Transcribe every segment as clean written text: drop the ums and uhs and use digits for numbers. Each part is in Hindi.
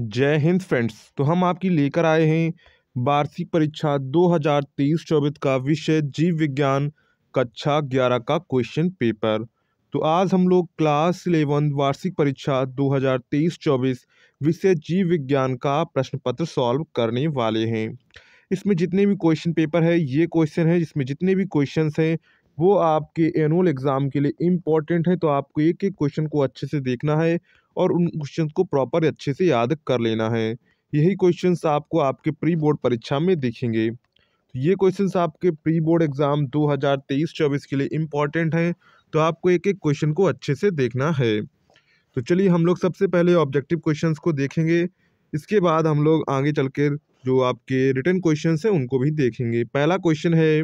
जय हिंद फ्रेंड्स, तो हम आपकी लेकर आए हैं वार्षिक परीक्षा 2023-24 का विषय जीव विज्ञान कक्षा 11 का क्वेश्चन पेपर। तो आज हम लोग क्लास 11 वार्षिक परीक्षा 2023-24 विषय जीव विज्ञान का प्रश्न पत्र सॉल्व करने वाले हैं। इसमें जितने भी क्वेश्चन पेपर है, ये क्वेश्चन है जिसमें जितने भी क्वेश्चंस हैं वो आपके एनुअल एग्ज़ाम के लिए इम्पॉर्टेंट है। तो आपको एक एक क्वेश्चन को अच्छे से देखना है और उन क्वेश्चन को प्रॉपर अच्छे से याद कर लेना है। यही क्वेश्चंस आपको आपके प्री बोर्ड परीक्षा में दिखेंगे। तो ये क्वेश्चंस आपके प्री बोर्ड एग्ज़ाम 2023-24 के लिए इम्पॉर्टेंट हैं। तो आपको एक एक क्वेश्चन को अच्छे से देखना है। तो चलिए हम लोग सबसे पहले ऑब्जेक्टिव क्वेश्चन को देखेंगे, इसके बाद हम लोग आगे चल के जो आपके रिटन क्वेश्चन हैं उनको भी देखेंगे। पहला क्वेश्चन है,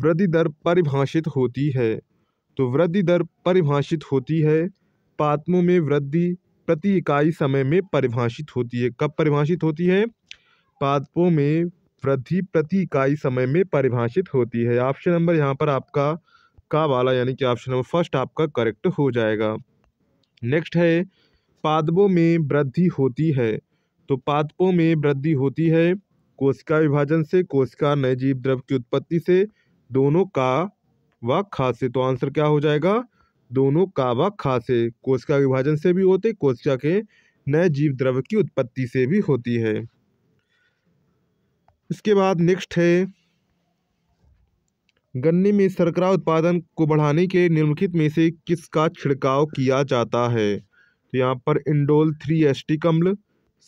वृद्धि दर परिभाषित होती है। तो वृद्धि दर परिभाषित होती है, पादपों में वृद्धि प्रति इकाई समय में परिभाषित होती है। कब परिभाषित होती है? पादपों में वृद्धि प्रति इकाई समय में परिभाषित होती है। ऑप्शन नंबर यहाँ पर आपका का वाला यानी कि ऑप्शन नंबर फर्स्ट आपका करेक्ट हो जाएगा। नेक्स्ट है, पादपों में वृद्धि होती है। तो पादपों में वृद्धि होती है कोशिका विभाजन से, कोशिका नए जीव द्रव की उत्पत्ति से, दोनों का व खा से। तो आंसर क्या हो जाएगा? दोनों का व खा से। कोशिका विभाजन से भी होते, कोशिका के नए जीव द्रव की उत्पत्ति से भी होती है। इसके बाद नेक्स्ट है, गन्ने में शर्करा उत्पादन को बढ़ाने के निम्नलिखित में से किसका छिड़काव किया जाता है? तो यहाँ पर इंडोल 3-एस्टिक अम्ल,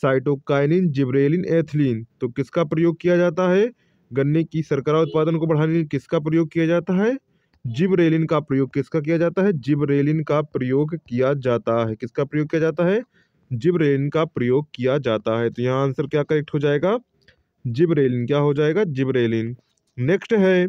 साइटोकाइनिन, जिब्रेलिन, एथिलीन। तो किसका प्रयोग किया जाता है? गन्ने की शर्करा उत्पादन को बढ़ाने के लिए किसका प्रयोग किया जाता है? जिबरेलिन का प्रयोग। किसका किया जाता है? जिबरेलिन का प्रयोग किया जाता है। किसका प्रयोग किया जाता है? जिबरेलिन का प्रयोग किया जाता है। तो यहाँ आंसर क्या करेक्ट हो जाएगा? जिबरेलिन। क्या हो जाएगा? जिबरेलिन। नेक्स्ट है,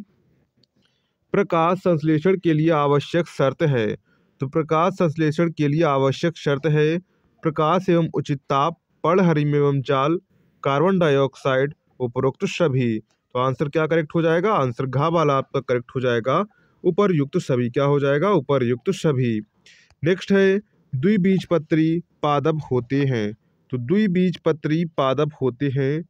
प्रकाश संश्लेषण के लिए आवश्यक शर्त है। तो प्रकाश संश्लेषण के लिए आवश्यक शर्त है, प्रकाश एवं उचित ताप, पर्णहरिम एवं जाल, कार्बन डाइऑक्साइड, उपरोक्त सभी। तो आंसर क्या करेक्ट हो जाएगा? आंसर घा वाला आपका करेक्ट हो जाएगा, उपरयुक्त सभी। क्या हो जाएगा? उपरयुक्त सभी। नेक्स्ट है, द्विबीजपत्री पादप होते हैं। तो द्विबीजपत्री पादप होते हैं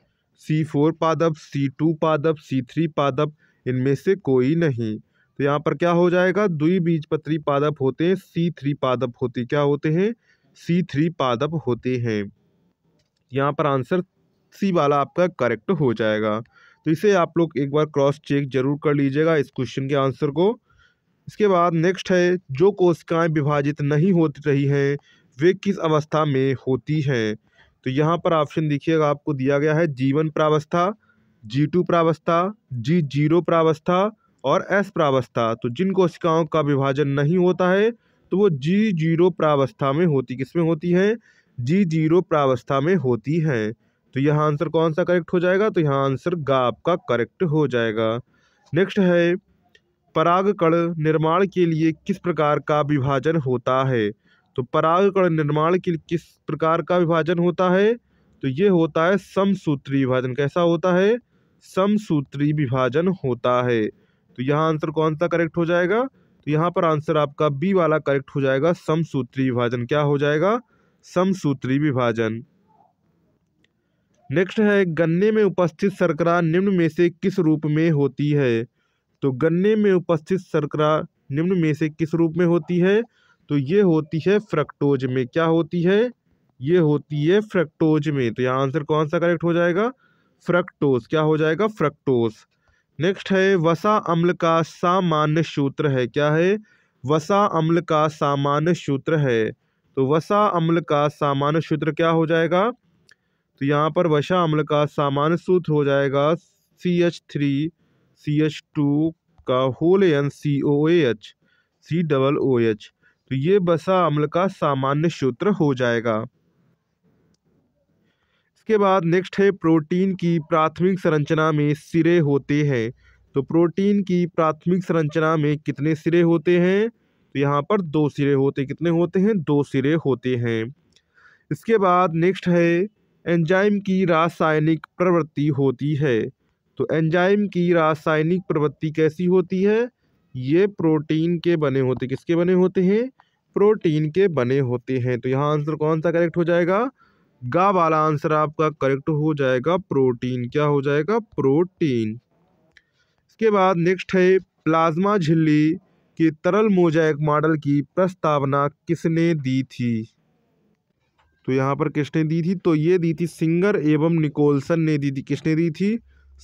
C4 पादप, C2 पादप, C3 पादप, इनमें से कोई नहीं। तो यहाँ पर क्या हो जाएगा? द्विबीजपत्री पादप होते हैं C3 पादप होते। क्या होते हैं? C3 पादप होते हैं। यहाँ पर आंसर सी वाला आपका करेक्ट हो जाएगा। तो इसे आप लोग एक बार क्रॉस चेक जरूर कर लीजिएगा इस क्वेश्चन के आंसर को। इसके बाद नेक्स्ट है, जो कोशिकाएं विभाजित नहीं होती रही हैं वे किस अवस्था में होती हैं? तो यहाँ पर ऑप्शन देखिएगा, आपको दिया गया है G1 प्रावस्था, G2 प्रावस्था, G0 प्रावस्था और S प्रावस्था। तो जिन कोशिकाओं का विभाजन नहीं होता है तो वो G0 प्रावस्था में होती। किस में होती हैं? G0 प्रावस्था में होती हैं। तो यहाँ आंसर कौन सा करेक्ट हो जाएगा? तो यहाँ आंसर गा आपका करेक्ट हो जाएगा। नेक्स्ट है, परागकण निर्माण के लिए किस प्रकार का विभाजन होता है? तो परागकण निर्माण के लिए किस प्रकार का विभाजन होता है? तो ये होता है समसूत्री विभाजन। कैसा होता है? समसूत्री विभाजन होता है। तो यहाँ आंसर कौन सा करेक्ट हो जाएगा? तो यहाँ पर आंसर आपका बी वाला करेक्ट हो जाएगा, समसूत्री विभाजन। क्या हो जाएगा? समसूत्री विभाजन। नेक्स्ट है, गन्ने में उपस्थित शर्करा निम्न में से किस रूप में होती है? तो गन्ने में उपस्थित शर्करा निम्न में से किस रूप में होती है? तो ये होती है फ्रक्टोज में। क्या होती है? ये होती है फ्रक्टोज में। तो यहाँ आंसर कौन सा करेक्ट हो जाएगा? फ्रक्टोज। क्या हो जाएगा? फ्रक्टोज। नेक्स्ट है, वसा अम्ल का सामान्य सूत्र है। क्या है? वसा अम्ल का सामान्य सूत्र है। तो वसा अम्ल का सामान्य सूत्र क्या हो जाएगा? तो यहाँ पर वसा अम्ल का सामान्य सूत्र हो जाएगा CH3CH2 का होल एन COOH। तो ये वसा अम्ल का सामान्य सूत्र हो जाएगा। इसके बाद नेक्स्ट है, प्रोटीन की प्राथमिक संरचना में सिरे होते हैं। तो प्रोटीन की प्राथमिक संरचना में कितने सिरे होते हैं? तो यहाँ पर 2 सिरे होते हैं। कितने होते हैं? 2 सिरे होते हैं। इसके बाद नेक्स्ट है, एंजाइम की रासायनिक प्रवृत्ति होती है। तो एंजाइम की रासायनिक प्रवृत्ति कैसी होती है? ये प्रोटीन के बने होते। किसके बने होते हैं? प्रोटीन के बने होते हैं। तो यहाँ आंसर कौन सा करेक्ट हो जाएगा? गा वाला आंसर आपका करेक्ट हो जाएगा प्रोटीन। क्या हो जाएगा? प्रोटीन। इसके बाद नेक्स्ट है प्लाज्मा झिल्ली के तरल मोज़ेक मॉडल की प्रस्तावना किसने दी थी? तो यहाँ पर किसने दी थी? तो ये दी थी सिंगर एवं निकोलसन ने दी थी। किसने दी थी?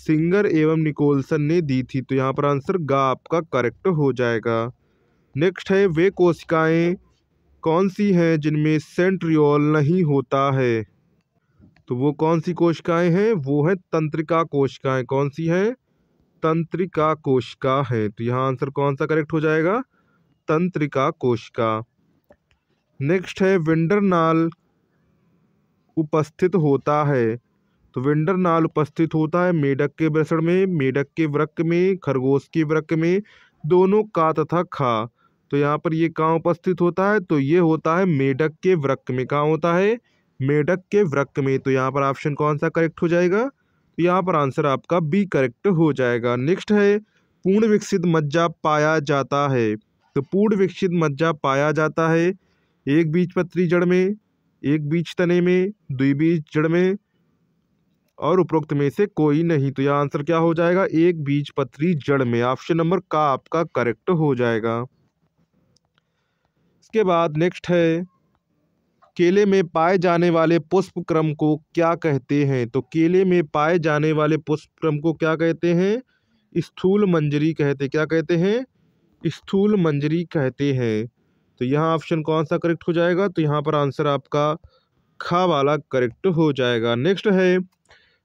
सिंगर एवं निकोलसन ने दी थी। तो यहाँ पर आंसर गा आपका करेक्ट हो जाएगा। नेक्स्ट है वे कोशिकाएं कौन सी हैं जिनमें सेंट्रियोल नहीं होता है? तो वो कौन सी कोशिकाएं हैं? वो है तंत्रिका कोशिकाएं। कौन सी हैं? तंत्रिका कोशिका है। तो यहाँ आंसर कौन सा करेक्ट हो जाएगा? तंत्रिका कोशिका। नेक्स्ट है वेंडरनाल उपस्थित होता है। तो वेंडरनाल उपस्थित होता है मेढक के वृषण में, मेढक के वृक्क में, खरगोश के वृक्क में, दोनों का तथा खा। तो यहाँ पर ये कहाँ उपस्थित होता है? तो ये होता है मेढक के वृक्क में। कहाँ होता है? मेढक के वृक्क में। तो यहाँ पर ऑप्शन कौन सा करेक्ट हो जाएगा? तो यहाँ पर आंसर आपका बी करेक्ट हो जाएगा। नेक्स्ट है पूर्ण विकसित मज्जा पाया जाता है। तो पूर्ण विकसित मज्जा पाया जाता है एक बीजपत्री जड़ में, एक बीज तने में, द्विबीज जड़ में और उपरोक्त में से कोई नहीं। तो यह आंसर क्या हो जाएगा? एक बीजपत्री जड़ में। ऑप्शन नंबर का आपका करेक्ट हो जाएगा। इसके बाद नेक्स्ट है केले में पाए जाने वाले पुष्प क्रम को क्या कहते हैं? तो केले में पाए जाने वाले पुष्प क्रम को क्या कहते हैं? स्थूल मंजरी कहते। क्या कहते हैं? स्थूल मंजरी कहते हैं। तो यहाँ ऑप्शन कौन सा करेक्ट हो जाएगा? तो यहाँ पर आंसर आपका खा वाला करेक्ट हो जाएगा। नेक्स्ट है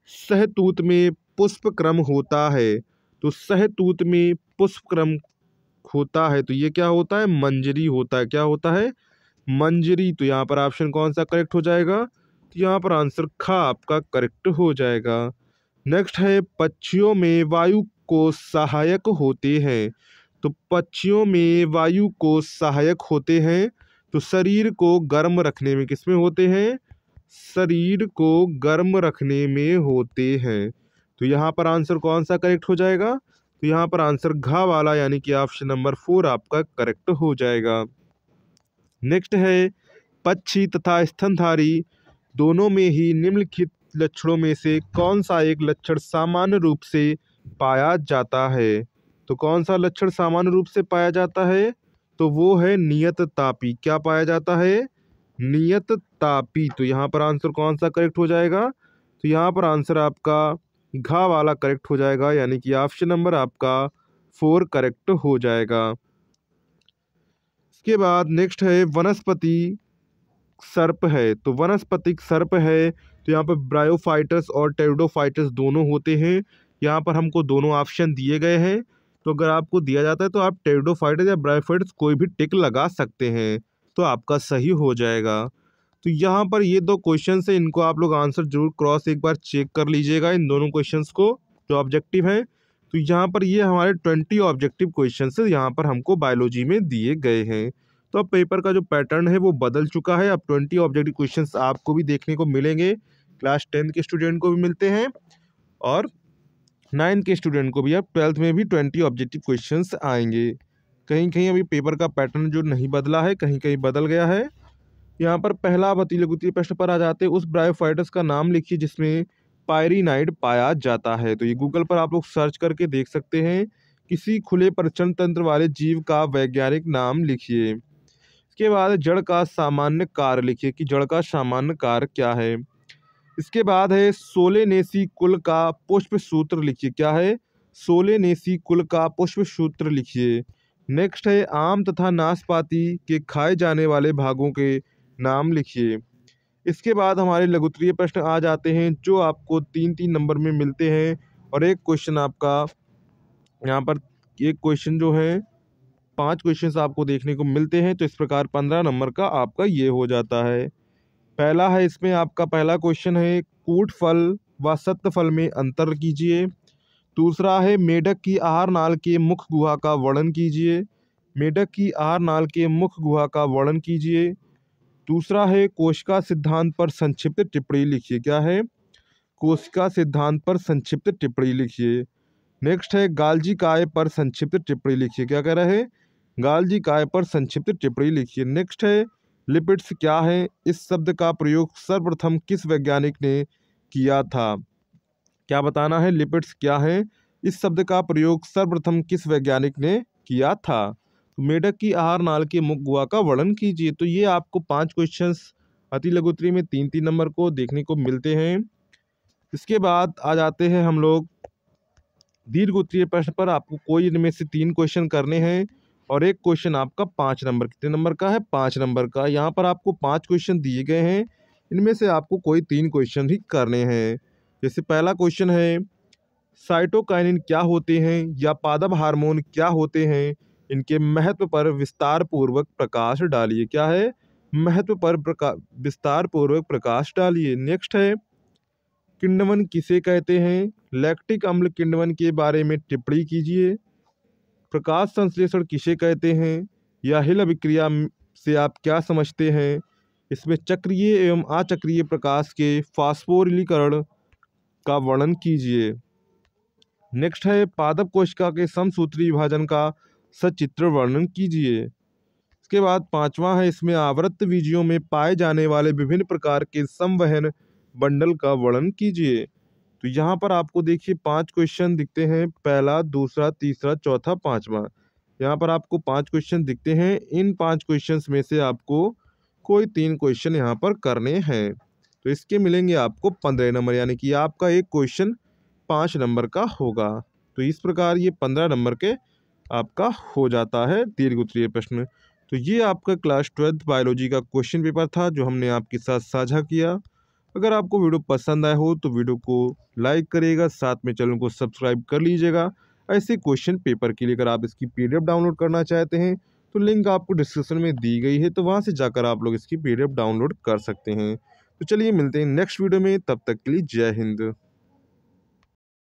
सहतूत में पुष्प क्रम होता है। तो सहतूत में पुष्प क्रम होता है। तो ये क्या होता है? मंजरी होता है। क्या होता है? मंजरी। तो यहाँ पर ऑप्शन कौन सा करेक्ट हो जाएगा? तो यहाँ पर आंसर खा आपका करेक्ट हो जाएगा। नेक्स्ट है पक्षियों में वायु को सहायक होते हैं। तो पक्षियों में वायु को सहायक होते हैं। तो शरीर को गर्म रखने में किसमें होते हैं? शरीर को गर्म रखने में होते हैं। तो यहाँ पर आंसर कौन सा करेक्ट हो जाएगा? तो यहाँ पर आंसर घा वाला यानी कि ऑप्शन नंबर 4 आपका करेक्ट हो जाएगा। नेक्स्ट है पक्षी तथा स्तनधारी दोनों में ही निम्नलिखित लक्षणों में से कौन सा एक लक्षण सामान्य रूप से पाया जाता है? तो कौन सा लक्षण सामान्य रूप से पाया जाता है? तो वो है नियत तापी। क्या पाया जाता है? नियत तापी। तो यहाँ पर आंसर कौन सा करेक्ट हो जाएगा? तो यहाँ पर आंसर आपका घा वाला करेक्ट हो जाएगा यानी कि ऑप्शन नंबर आपका 4 करेक्ट हो जाएगा। इसके बाद नेक्स्ट है वनस्पति सर्प है। तो वनस्पतिक सर्प है। तो यहाँ पर ब्रायोफाइटस और टेरिडोफाइटस दोनों होते हैं। यहाँ पर हमको दोनों ऑप्शन दिए गए हैं। तो अगर आपको दिया जाता है तो आप टेरिडोफाइटस या ब्रायोफाइटस कोई भी टिक लगा सकते हैं तो आपका सही हो जाएगा। तो यहाँ पर ये दो क्वेश्चंस हैं, इनको आप लोग आंसर जरूर क्रॉस एक बार चेक कर लीजिएगा इन दोनों क्वेश्चंस को जो ऑब्जेक्टिव हैं। तो यहाँ पर ये हमारे 20 ऑब्जेक्टिव क्वेश्चंस यहाँ पर हमको बायोलॉजी में दिए गए हैं। तो अब पेपर का जो पैटर्न है वो बदल चुका है। अब 20 ऑब्जेक्टिव क्वेश्चंस आपको भी देखने को मिलेंगे, क्लास 10 के स्टूडेंट को भी मिलते हैं और 9 के स्टूडेंट को भी। अब 12th में भी 20 ऑब्जेक्टिव क्वेश्चंस आएंगे। कहीं कहीं अभी पेपर का पैटर्न जो नहीं बदला है, कहीं कहीं बदल गया है। यहाँ पर पहला अतिलघुत्तरीय प्रश्न पर आ जाते हैं। उस ब्रायोफाइटस का नाम लिखिए जिसमें पायरीनाइड पाया जाता है। तो ये गूगल पर आप लोग सर्च करके देख सकते हैं। किसी खुले प्रचलन तंत्र वाले जीव का वैज्ञानिक नाम लिखिए। इसके बाद जड़ का सामान्य कार्य लिखिए कि जड़ का सामान्य कार्य क्या है। इसके बाद है सोलेनेसी कुल का पुष्प सूत्र लिखिए। क्या है? सोलेनेसी कुल का पुष्प सूत्र लिखिए। नेक्स्ट है आम तथा नाशपाती के खाए जाने वाले भागों के नाम लिखिए। इसके बाद हमारे लघुत्तरीय प्रश्न आ जाते हैं जो आपको 3-3 नंबर में मिलते हैं और एक क्वेश्चन आपका यहाँ पर एक क्वेश्चन जो है 5 क्वेश्चन आपको देखने को मिलते हैं। तो इस प्रकार 15 नंबर का आपका ये हो जाता है। पहला है इसमें आपका पहला क्वेश्चन है कूट फल व सत्त फल में अंतर कीजिए। दूसरा है मेढक की आहार नाल के मुख गुहा का वर्णन कीजिए। मेढक की आहार नाल के मुख गुहा का वर्णन कीजिए। दूसरा है कोशिका सिद्धांत पर संक्षिप्त टिप्पणी लिखिए। क्या है? कोशिका सिद्धांत पर संक्षिप्त टिप्पणी लिखिए। नेक्स्ट है गालजी काय पर संक्षिप्त टिप्पणी लिखिए। क्या कह रहे हैं? गालजी काय पर संक्षिप्त टिप्पणी लिखिए। नेक्स्ट है लिपिड्स क्या हैं? इस शब्द का प्रयोग सर्वप्रथम किस वैज्ञानिक ने किया था? क्या बताना है, लिपिड्स क्या हैं? इस शब्द का प्रयोग सर्वप्रथम किस वैज्ञानिक ने किया था? मेढक की आहार नाल के मुख गुहा का वर्णन कीजिए। तो ये आपको 5 क्वेश्चंस अति लघुत्तरी में 3-3 नंबर को देखने को मिलते हैं। इसके बाद आ जाते हैं हम लोग दीर्घ उत्तरीय प्रश्न पर। आपको कोई इनमें से 3 क्वेश्चन करने हैं और एक क्वेश्चन आपका 5 नंबर, कितने नंबर का है? 5 नंबर का। यहाँ पर आपको 5 क्वेश्चन दिए गए हैं, इनमें से आपको कोई 3 क्वेश्चन ही करने हैं। जैसे पहला क्वेश्चन है, साइटोकाइनिन क्या होते हैं या पादप हार्मोन क्या होते हैं, इनके महत्व पर विस्तार पूर्वक प्रकाश डालिए। क्या है? महत्व पर विस्तार पूर्वक प्रकाश डालिए। नेक्स्ट है, किण्वन किसे कहते हैं? लैक्टिक अम्ल किण्वन के बारे में टिप्पणी कीजिए। प्रकाश संश्लेषण किसे कहते हैं या हिल अभिक्रिया से आप क्या समझते हैं? इसमें चक्रीय एवं अचक्रीय प्रकाश के फास्फोरिलीकरण का वर्णन कीजिए। नेक्स्ट है, पादप कोशिका के समसूत्री विभाजन का सचित्र वर्णन कीजिए। इसके बाद पांचवा है, इसमें आवृत बीजियों में पाए जाने वाले विभिन्न प्रकार के संवहन बंडल का वर्णन कीजिए। तो यहाँ पर आपको देखिए 5 क्वेश्चन दिखते हैं, पहला, दूसरा, तीसरा, चौथा, पांचवा। यहाँ पर आपको 5 क्वेश्चन दिखते हैं। इन 5 क्वेश्चंस में से आपको कोई 3 क्वेश्चन यहाँ पर करने हैं। तो इसके मिलेंगे आपको 15 नंबर, यानी कि आपका एक क्वेश्चन 5 नंबर का होगा। तो इस प्रकार ये 15 नंबर के आपका हो जाता है दीर्घ उत्तरीय प्रश्न। तो ये आपका क्लास 12th बायोलॉजी का क्वेश्चन पेपर था, जो हमने आपके साथ साझा किया। अगर आपको वीडियो पसंद आया हो तो वीडियो को लाइक करिएगा, साथ में चैनल को सब्सक्राइब कर लीजिएगा। ऐसे क्वेश्चन पेपर के लिए अगर आप इसकी PDF डाउनलोड करना चाहते हैं तो लिंक आपको डिस्क्रिप्शन में दी गई है, तो वहाँ से जाकर आप लोग इसकी PDF डाउनलोड कर सकते हैं। तो चलिए मिलते हैं नेक्स्ट वीडियो में, तब तक के लिए जय हिंद।